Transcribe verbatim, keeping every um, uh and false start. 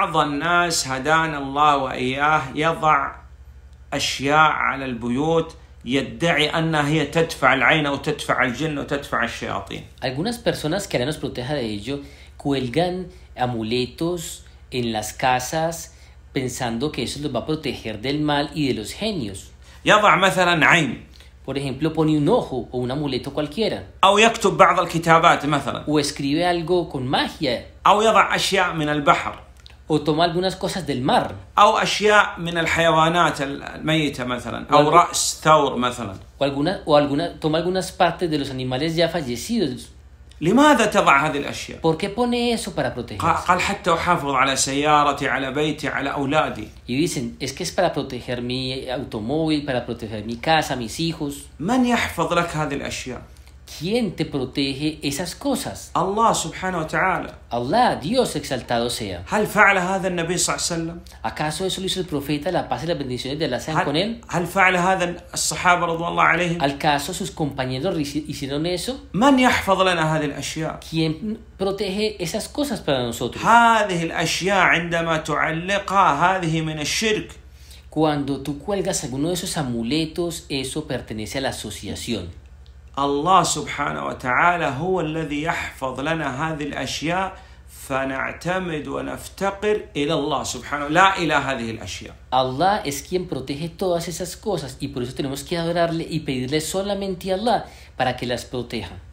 بعض الناس هدانا الله وإياه يضع أشياء على البيوت يدعي أنها هي تدفع العين وتدفع الجن وتدفع الشياطين. Algunas personas que nos proteja de ello cuelgan amuletos en las casas pensando que eso los va a proteger del mal y de los genios. يضع مثلا عين. Por ejemplo, pone un ojo o un amuleto cualquiera. أو يكتب بعض الكتابات مثلا. O escribe algo con magia. أو يضع أشياء من البحر. O toma algunas cosas del mar. أو أشياء من الحيوانات الميتة مثلا. أو رأس ثور مثلا. O alguna o alguna toma algunas partes de los animales ya fallecidos. لماذا تضع هذه الأشياء؟ ¿Por qué pone eso para protegerse? قال حتى أحافظ على سيارتي على بيتي على أولادي. Y dicen es que es para proteger mi automóvil, para proteger mi casa, mis hijos. من يحفظ لك هذه الأشياء؟ ¿Quién te protege esas cosas? Allah subhanahu wa ta'ala. Allah, Dios exaltado sea. هل فعل هذا النبي صلى الله عليه وسلم؟ ¿Acaso eso lo hizo el profeta, la paz y las bendiciones de Allah sean con él? هل فعل هذا الصحابة رضي الله عليهم؟ ¿Acaso sus compañeros hicieron eso? من يحفظ لنا هذه الأشياء؟ ¿Quién protege esas cosas para nosotros? هذه الأشياء عندما تعلقها هذه من الشرك. Cuando tú cuelgas alguno de esos amuletos, eso pertenece a la asociación. الله سبحانه وتعالى هو الذي يحفظ لنا هذه الأشياء فنعتمد ونفتقر إلى الله سبحانه لا إلى هذه الأشياء. Allah es quien protege todas esas cosas y por eso tenemos que adorarle y pedirle solamente a Allah para que las proteja.